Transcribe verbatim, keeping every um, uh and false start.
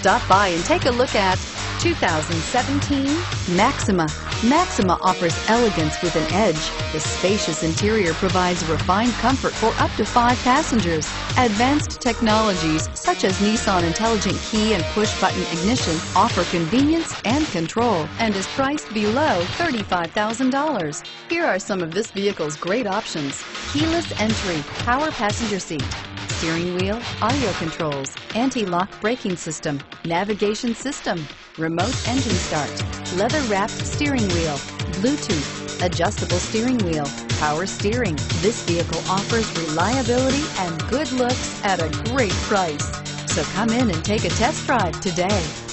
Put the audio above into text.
Stop by and take a look at two thousand seventeen Maxima. Maxima offers elegance with an edge. The spacious interior provides refined comfort for up to five passengers. Advanced technologies such as Nissan Intelligent Key and Push Button Ignition offer convenience and control and is priced below thirty-five thousand dollars. Here are some of this vehicle's great options: keyless entry, power passenger seat, steering wheel audio controls, anti-lock braking system, navigation system, remote engine start, leather-wrapped steering wheel, Bluetooth, adjustable steering wheel, power steering. This vehicle offers reliability and good looks at a great price. So come in and take a test drive today.